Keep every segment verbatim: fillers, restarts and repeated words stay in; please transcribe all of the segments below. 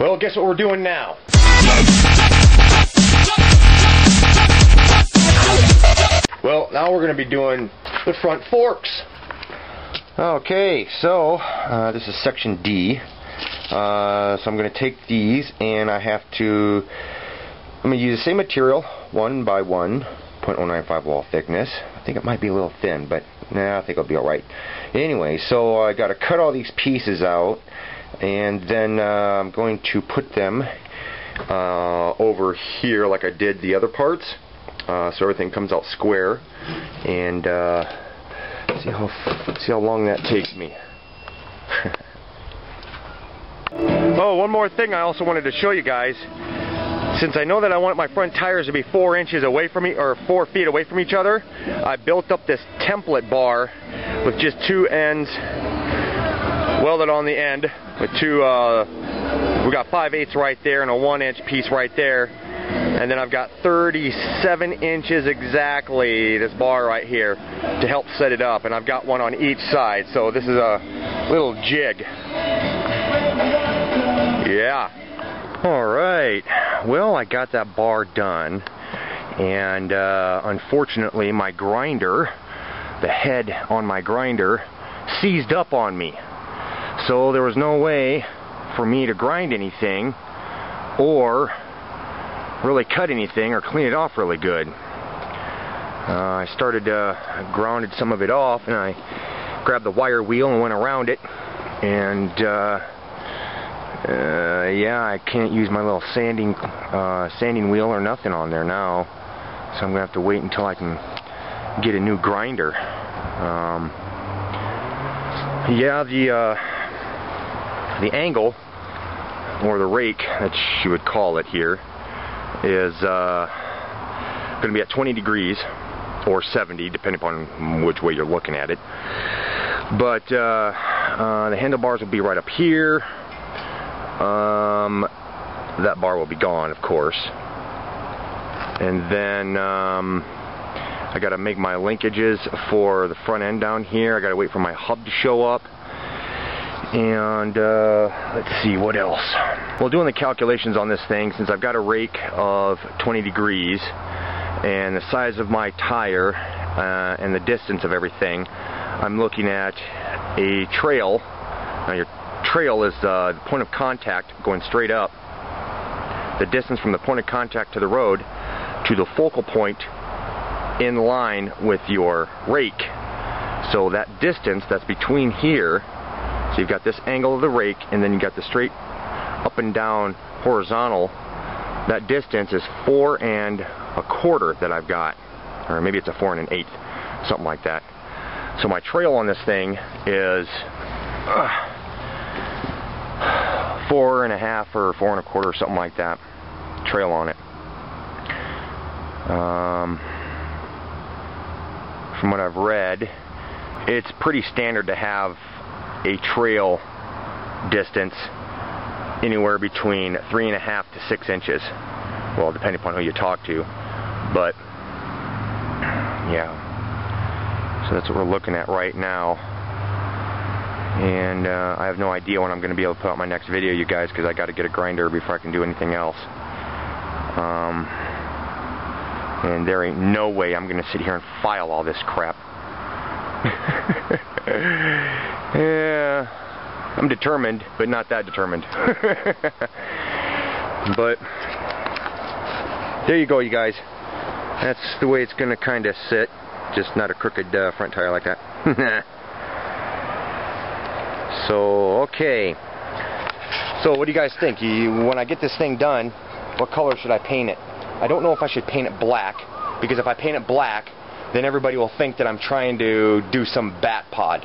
Well, guess what we're doing now? Well, now we're going to be doing the front forks. Okay, so uh, this is section D. Uh, so I'm going to take these, and I have to, I'm going to use the same material, one by one, zero point zero nine five wall thickness. I think it might be a little thin, but nah, I think it'll be alright. Anyway, so I got to cut all these pieces out, and then uh, I'm going to put them uh, over here like I did the other parts, uh, so everything comes out square. And uh, see how see how long that takes me. Oh, one more thing I also wanted to show you guys. Since I know that I want my front tires to be four inches away from me, or four feet away from each other, I built up this template bar with just two ends welded on the end with two. Uh, we got five eighths right there and a one inch piece right there, and then I've got thirty-seven inches exactly, this bar right here, to help set it up, and I've got one on each side. So this is a little jig. Yeah. Alright, well, I got that bar done, and uh, unfortunately my grinder, the head on my grinder, seized up on me. So there was no way for me to grind anything or really cut anything or clean it off really good. Uh, I started, uh, I grounded some of it off, and I grabbed the wire wheel and went around it, and uh, Uh, yeah, I can't use my little sanding uh, sanding wheel or nothing on there now, so I'm gonna have to wait until I can get a new grinder. Um, yeah, the uh, the angle, or the rake that you would call it here, is uh, gonna be at twenty degrees or seventy, depending upon which way you're looking at it. But uh, uh, the handlebars will be right up here. Um, that bar will be gone, of course, and then um, I gotta make my linkages for the front end down here. I gotta wait for my hub to show up, and uh, let's see what else. Well, doing the calculations on this thing, since I've got a rake of twenty degrees and the size of my tire uh, and the distance of everything, I'm looking at a trail. Now, your trail is uh, the point of contact going straight up. The distance from the point of contact to the road to the focal point in line with your rake. So that distance that's between here, so you've got this angle of the rake, and then you've got the straight up and down horizontal, that distance is four and a quarter that I've got. Or maybe it's a four and an eighth, something like that. So my trail on this thing is... Uh, four and a half or four and a quarter or something like that, trail on it. Um, from what I've read, it's pretty standard to have a trail distance anywhere between three and a half to six inches. Well, depending upon who you talk to, but yeah. So that's what we're looking at right now. And uh, I have no idea when I'm going to be able to put out my next video, you guys, because I got to get a grinder before I can do anything else. Um, and there ain't no way I'm going to sit here and file all this crap. Yeah, I'm determined, but not that determined. But there you go, you guys. That's the way it's going to kind of sit. Just not a crooked uh, front tire like that. So, okay, so what do you guys think? You, when I get this thing done, what color should I paint it? I don't know if I should paint it black, because if I paint it black, then everybody will think that I'm trying to do some bat pod,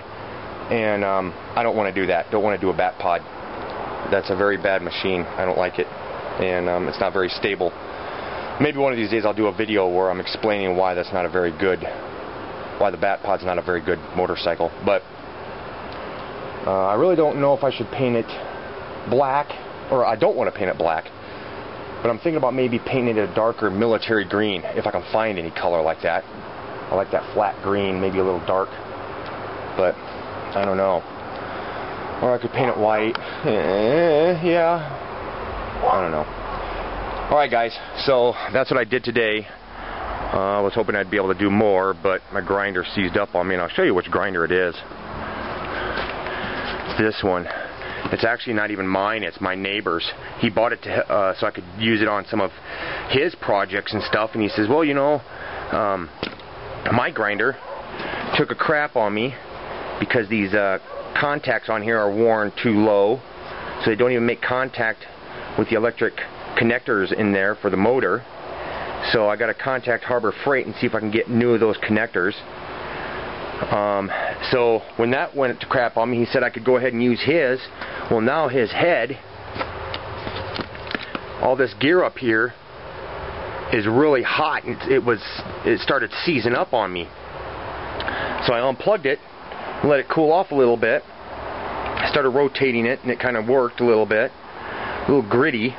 and um, I don't want to do that. Don't want to do a bat pod. That's a very bad machine. I don't like it, and um, it's not very stable. Maybe one of these days I'll do a video where I'm explaining why that's not a very good, why the bat pod's not a very good motorcycle. But Uh, I really don't know if I should paint it black, or I don't want to paint it black, but I'm thinking about maybe painting it a darker military green, if I can find any color like that. I like that flat green, maybe a little dark, but I don't know. Or I could paint it white. Eh, yeah, I don't know. Alright guys, so that's what I did today. I uh, was hoping I'd be able to do more, but my grinder seized up on me, and I'll show you which grinder it is. It's this one. It's actually not even mine, it's my neighbor's. He bought it to, uh, so I could use it on some of his projects and stuff, and he says, well, you know, um, my grinder took a crap on me because these uh, contacts on here are worn too low, so they don't even make contact with the electric connectors in there for the motor. So I got to contact Harbor Freight and see if I can get new of those connectors. Um, so when that went to crap on me, he said I could go ahead and use his. Well, now his head, all this gear up here, is really hot, and it was it started seizing up on me. So I unplugged it, let it cool off a little bit. I started rotating it, and it kind of worked a little bit, a little gritty.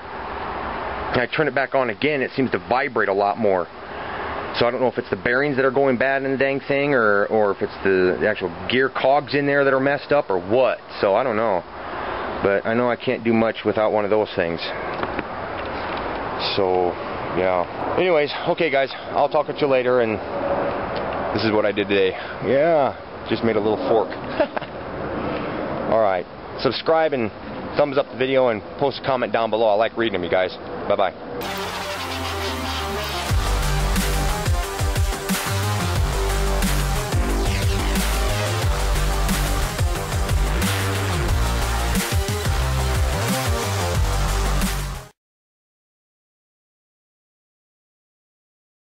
And I turn it back on again, it seems to vibrate a lot more. So I don't know if it's the bearings that are going bad in the dang thing, or, or if it's the, the actual gear cogs in there that are messed up, or what. So I don't know. But I know I can't do much without one of those things. So, yeah. Anyways, okay guys, I'll talk with you later, and this is what I did today. Yeah, just made a little fork. Alright, subscribe and thumbs up the video, and post a comment down below. I like reading them, you guys. Bye-bye.